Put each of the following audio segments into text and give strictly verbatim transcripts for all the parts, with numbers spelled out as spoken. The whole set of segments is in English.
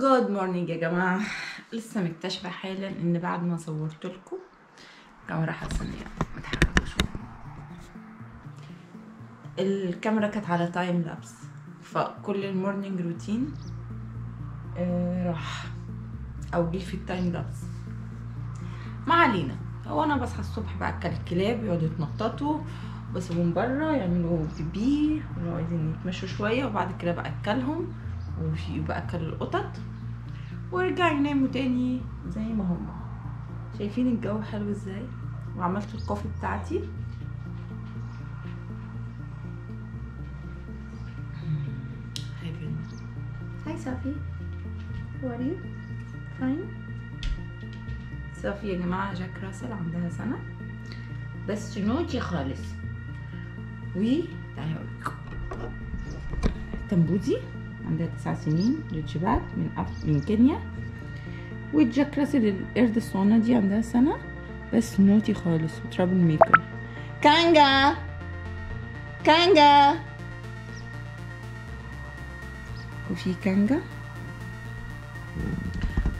جود مورنينج يا جماعه. لسه مكتشفه حالا ان بعد ما صورت لكم الكاميرا حاسه ان هي متحركه شويه. الكاميرا كانت على تايم لابس، فكل المورنينج روتين راح او جه في التايم لابس. ما علينا، هو انا بصحى الصبح باكل الكلاب يقعدوا يتنططوا، بسيبهم بره يعملوا بيبي ولو عايزين يتمشوا شويه، وبعد كده باكلهم وباكل القطط ويرجعوا يناموا تاني زي ما هم. شايفين الجو حلو ازاي؟ وعملت الكوفي بتاعتي. هاي صافي، وري فاين. صافي يا جماعه جاك راسل عندها سنه بس نوتي خالص. و تعالي اوريكم تنبوزي عندها تسع سنين، ريتش باك من أف... من كينيا. وجاك راسل القرد الصغننه دي عندها سنه بس نوتي خالص وترابل ميكر. كانجا كانجا، وفي كانجا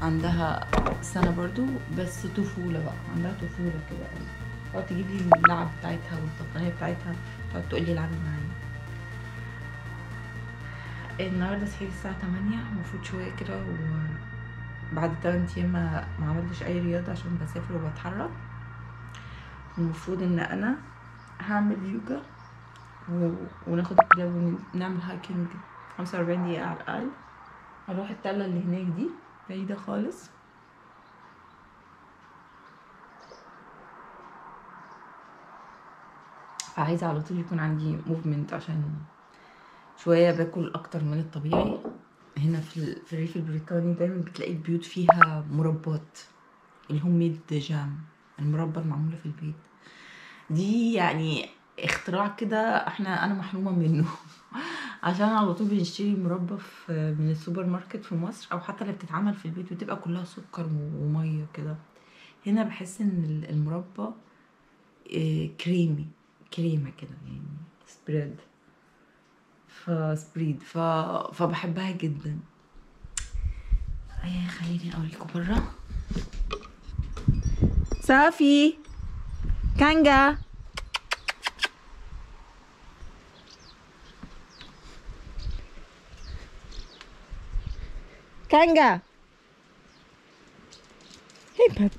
عندها سنه برضو بس طفوله بقى، عندها طفوله كده قوي. تقعد تجيب لي اللعب بتاعتها والتقنيه بتاعتها، تقعد تقول لي العبي معايا. النهارده صحيت الساعه تمانية المفروض شويه كده، وبعد تمن ايام ما عملتش اي رياضه عشان بسافر وبتحرك. المفروض ان انا هعمل يوجا و... وناخد الكلاب ونعمل هايكنج خمسة وأربعين دقيقة على الأقل. هروح التلة اللي هناك دي بعيدة خالص، فعايزة على طول يكون عندي موفمنت عشان شوية باكل أكتر من الطبيعي. هنا في, في الريف البريطاني دايما بتلاقي البيوت فيها مربات، الهوم ميد جام، المربى المعمولة في البيت دي، يعني اختراع كده احنا أنا محرومة منه عشان على طول بنشتري مربى من السوبر ماركت في مصر، او حتى اللي بتتعمل في البيت وتبقى كلها سكر وميه كده. هنا بحس ان المربى كريمي كريمه كده، يعني سبريد فسبريد ف... فبحبها جدا. ايه، خليني اوريكم بره. صافي كانجا، كانجا هي باب،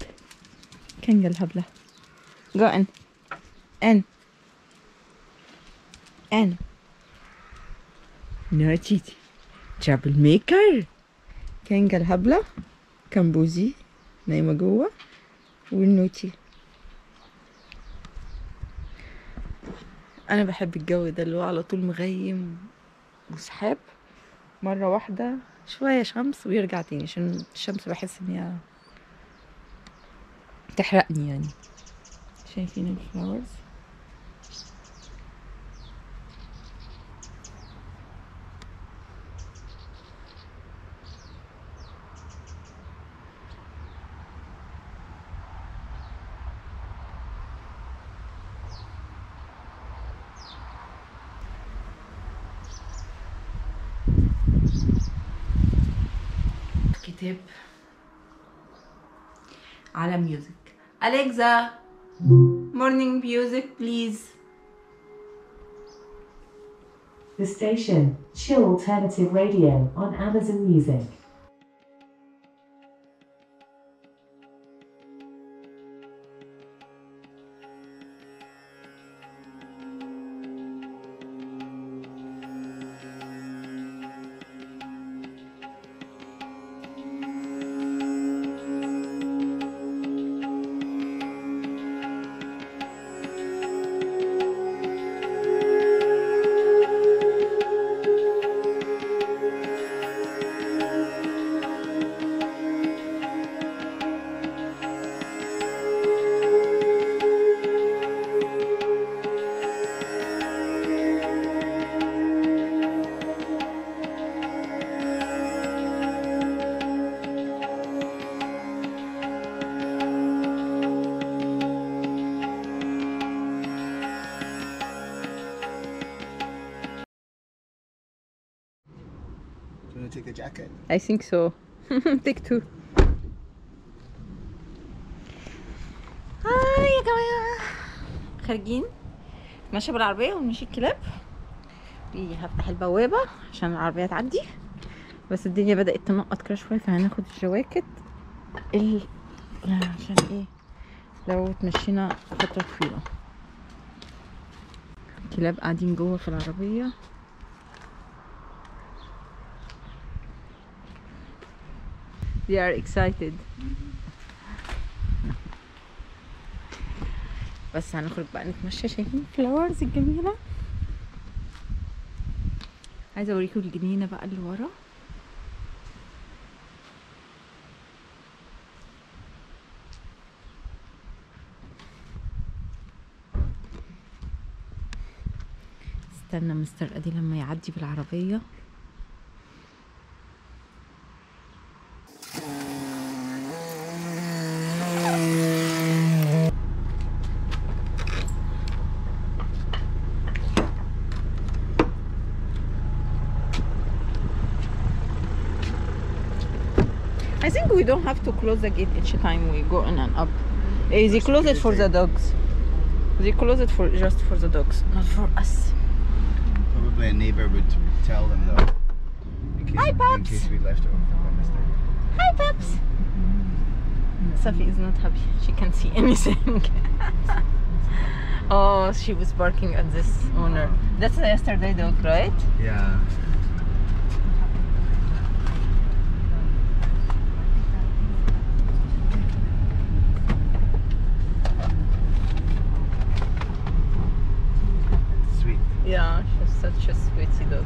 كانجا الهبلة. جو ان ان ان ناتي ترابل ميكر. كانجا الهبلة كمبوزي نايمة جوا، والنوتي. أنا بحب الجو ده اللي هو على طول مغيم وسحاب، مرة واحدة شوية شمس ويرجع تاني، عشان الشمس بحس ان هي تحرقني يعني. شايفين الفلاورز؟ كتاب على ميوزك. أليكسا مورنينج ميوزك بليز. The station Chill Alternative Radio on Amazon Music. Take a jacket. I think so. Take two. هاي يا جماعة خارجين ماشية بالعربية ومشي الكلاب. هفتح البوابة عشان العربية تعدي، بس الدنيا بدأت تنقط كده شوية، فهناخد الجواكت ال... عشان ايه لو اتمشينا فترة طويلة. الكلاب قاعدين جوه في العربية. They are excited. بس هنخرج بقى نتمشى. شايفين الفلاورز الجميلة؟ عايزة اوريكم الجنينة بقى اللي ورا. استنى مستر ادي لما يعدي بالعربية. I think we don't have to close the gate each time we go in and up. They close it for the dogs. They close it for just for the dogs, not for us. Probably a neighbor would tell them though. In case, hi pups. In case we left it open by mistake. Hi pups. Safi is not happy. She can't see anything. Oh, she was barking at this owner. Oh. That's the yesterday dog, right? Yeah. Yeah, she's such a sweetie dog.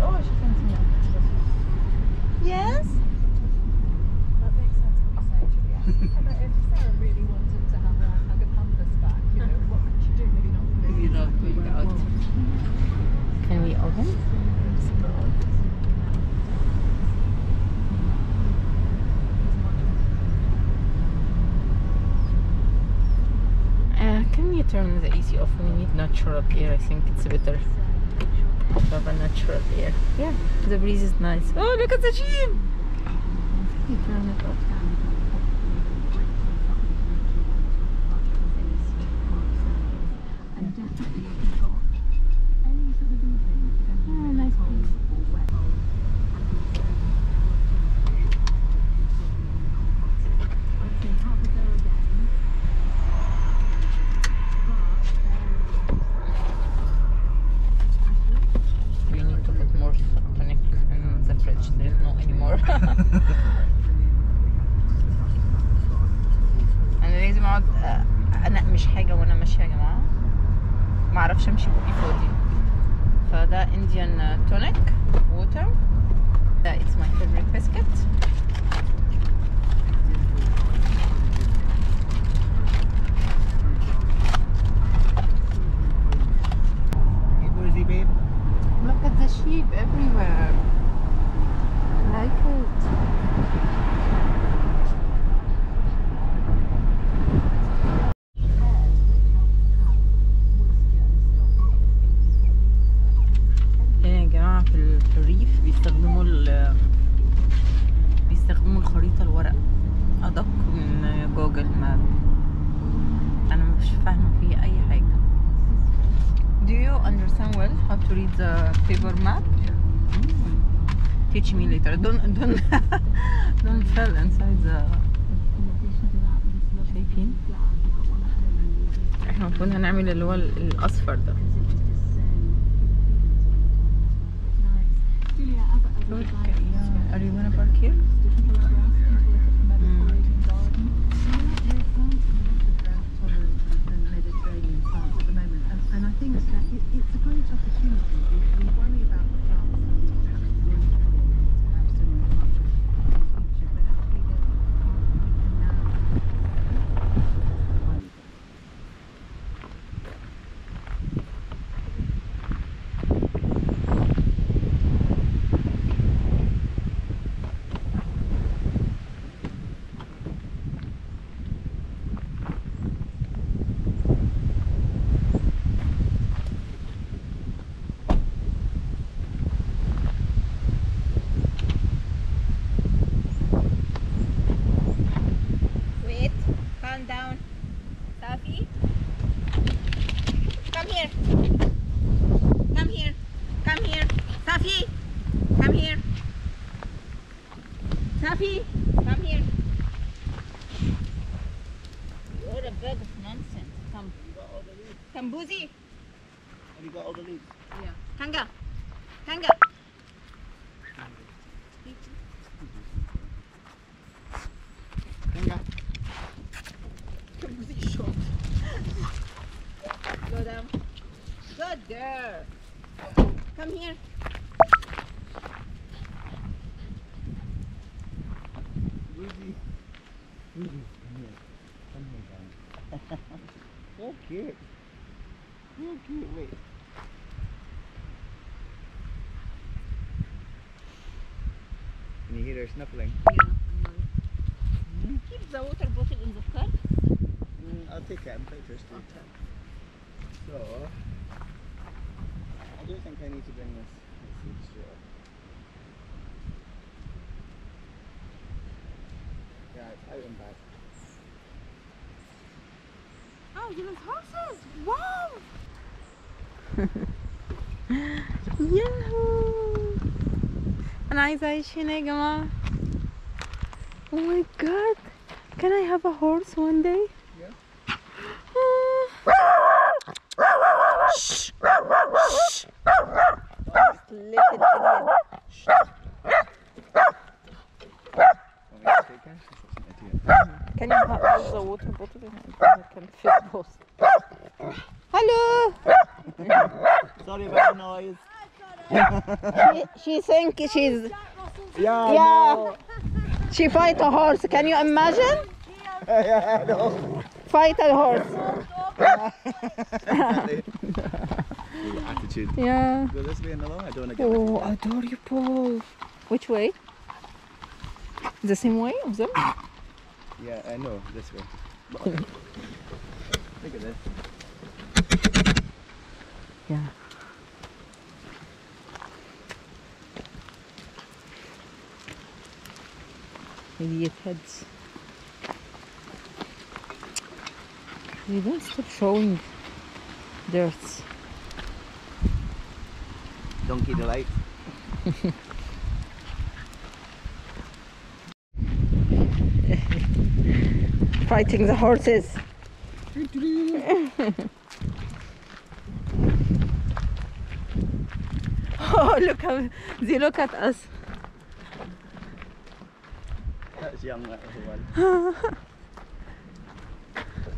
Oh, she can see now. Yes? That makes sense what you say, Julia. If Sarah really wanted to have a, like a pampas bag, you know, what could she do? Maybe not for this. Maybe not going out. Can we open? Turn the A C off. We need natural air. I think it's better to have a natural air. Yeah, the breeze is nice. Oh, look at the sheep! You turn it off. انا لازم اقعد انقمش حاجه وانا ماشيه يا جماعه، معرفش امشي بقي فاضي. فده انديان تونيك ووتر، ده اتس ماي فيفوريت بسكت. Look at the sheep everywhere. Like it. يا جماعة في الريف بيستخدموا ال بيستخدموا الخريطة الورق أدق من جوجل ماب. أنا مش فاهمة فيه أي حاجة. Do you understand well how to read the paper map? Teach me later. Don't don't don't fall inside the. شايفين؟ احنا المفروض هنعمل اللي هو الأصفر ده. Are you gonna park here? here. Come here. Come here. Safi. Come here. Safi. Come here. What a bag of nonsense. Come. You got all the leaves. Come, Boozy. Have you got all the leaves? Yeah. Kanga. Kanga. Kanga. Come, Boozy, short. Go down. Good girl. Come here. Boozy. Boozy, come here. Come here, darling. So cute. So cute. Wait. Can you hear her snuffling? Yeah. Mm-hmm. Keep the water bottle in the car. Mm, I'll take it. I'm quite thirsty. Okay. So, I do think I need to bring this, this seed straight up. Yeah, it's out and back. Oh, you have horses! Wow! ياهو! أنا عايزة أعيش هنا يا جماعة. Oh my god! Can I have a horse one day? Yeah. Shh! Shh! Can you have the water bottle in it? I can fit both. Hello! Sorry about the noise. She, she thinks she's... Yeah, yeah. She fight a horse, can you imagine? Yeah, I know. Fight a horse. Attitude. Yeah. Go this way another one. I don't want to go. Oh, I adore you, Paul. Which way? The same way of them? Yeah, I uh, know. This way. Look at this. Yeah. Idiot heads. They don't stop showing dirts. Donkey delight. Fighting the horses. Oh, look how they look at us. That's young, that little one.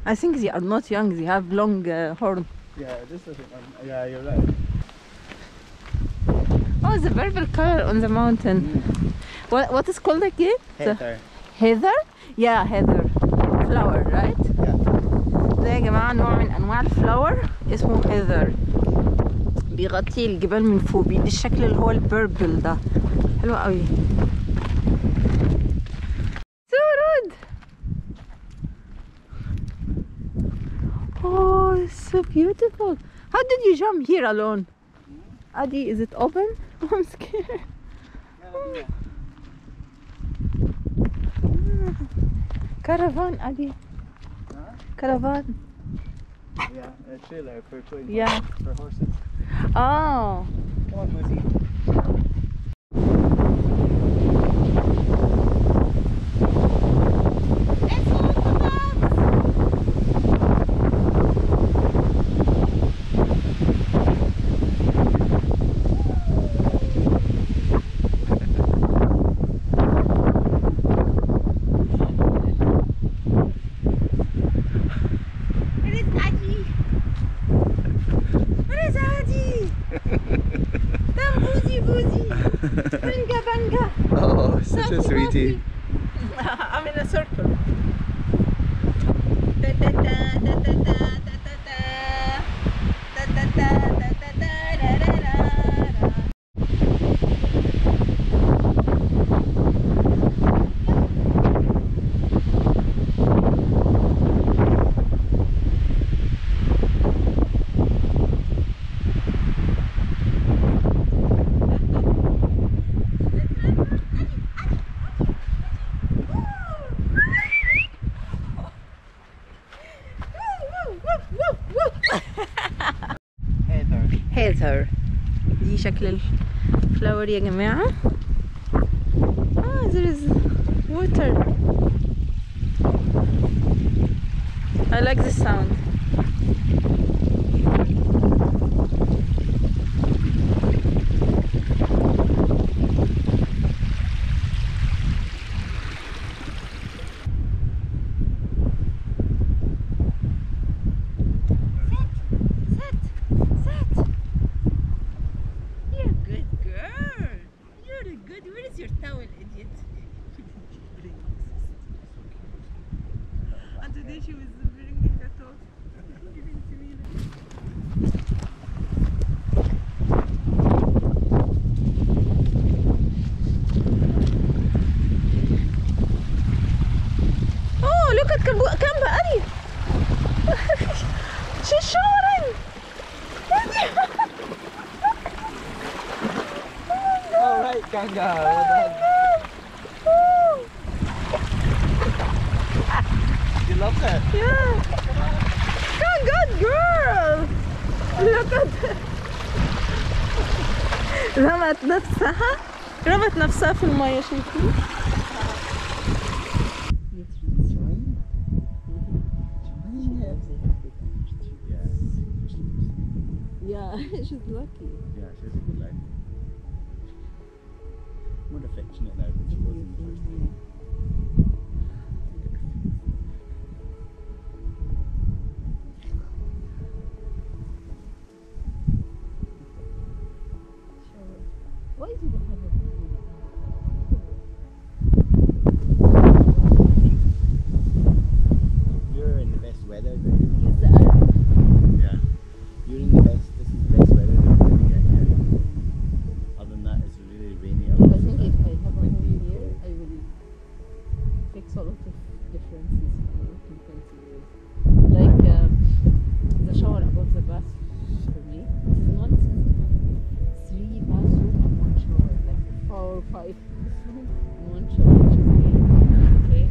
I think they are not young, they have long uh, horn. Yeah, this is um, yeah, you're right. Oh, the purple color on the mountain. Mm. What what is called again? Heather. Heather? Yeah, heather. Flower, right? Yeah. ده يا جماعة نوع من أنواع الفلاور اسمه heather. بيغطي الجبال من فوق، بيدي الشكل اللي هو البيربل ده. حلو قوي. Oh, it's so beautiful. How did you jump here alone? Mm-hmm. Adi, is it open? I'm scared. Yeah, yeah. Caravan, Adi. Huh? Caravan. Yeah, a trailer for toys. Yeah. For horses. Oh. Come on, Lucy. Oh, such a sweetie. I'm in a circle. Woof, woof. شكل الفلاور يا جماعة. اه there is water. I like this sound. Oh oh. You love that? Yeah. Oh, good girl. Look at that. رمت نفسها رمت نفسها في المية شايفين؟ Yeah, she's lucky. Yeah, she's a good lady. More affectionate now than she was in the first time. Why is it the habit? You're in the best weather. It's the Arab. Yeah. You're in the best. This is the best weather that we're going to get here. Other than that, it's really rainy. Sort of differences in places. Like um, the shower above the bath for me, it's not three bathrooms and one shower, like four or five bathrooms and one shower, which is me. Okay,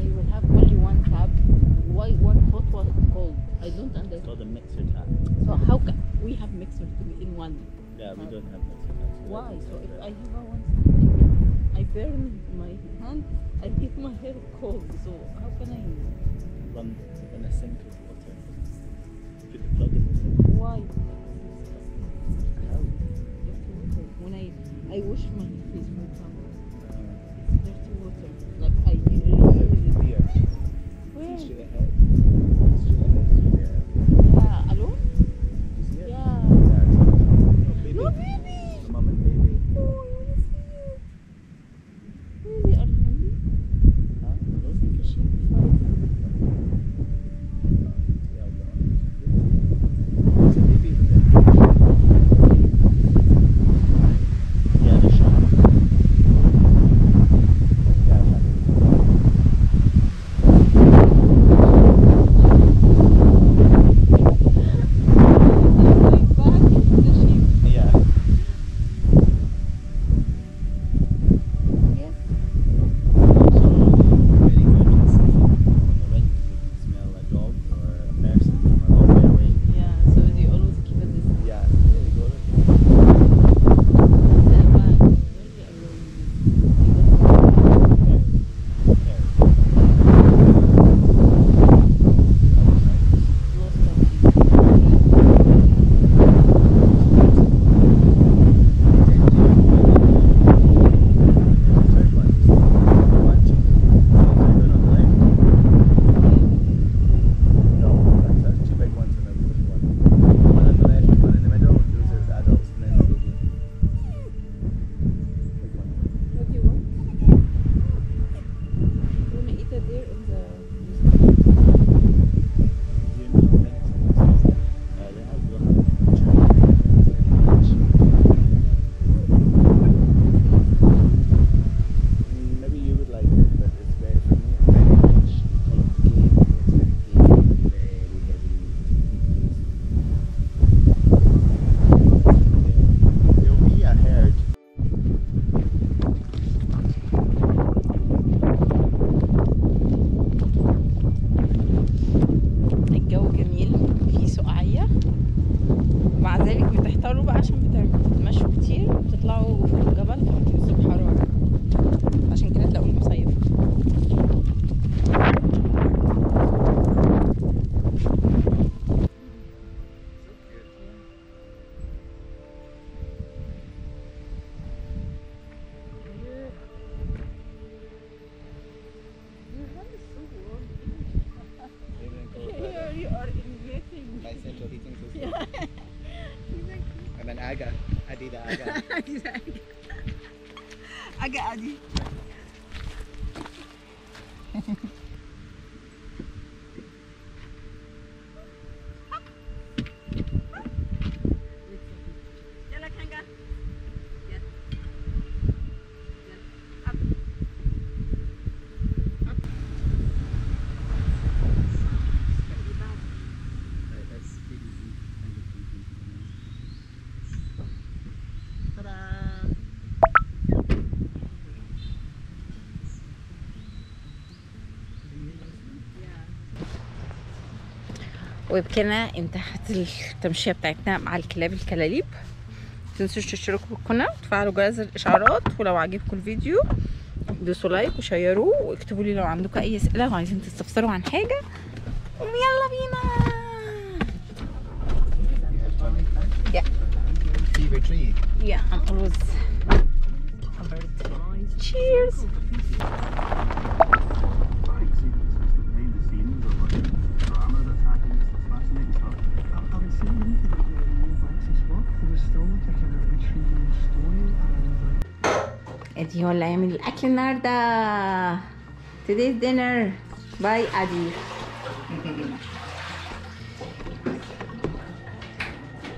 I will have only one tap. Why one hot, one cold? I don't understand. It's called a mixer tap. So how can we have mixer in one? Yeah, we um, don't have mixer taps. So why? So if I have a one, I burn my hand. I get my hair cold, so how can I run in a sink with water? Put the plug in the sink. Why? How? Dirty water. When I, I wash my face with water, it's dirty water. Like I really use it here. Where? Straight ahead. Straight ahead. Yeah, alone? Yeah. No baby. No baby. Mum and baby. Oh, I want to see you. Where they are? Yeah, the shop. الفقاقة دي. وبكنا انتهت التمشيه بتاعتنا مع الكلاب الكلاليب. متنسوش تشتركوا بالقناه وتفعلوا جرس الاشعارات، ولو عجبكم الفيديو دوسوا لايك وشيروه واكتبوا لي لو عندكم اي اسئله وعايزين تستفسروا عن حاجه. ويلا بينا. Yeah. Yeah, I'm always cheers. ادي هو اللي هيعمل الاكل النهارده. Today's dinner by Adi.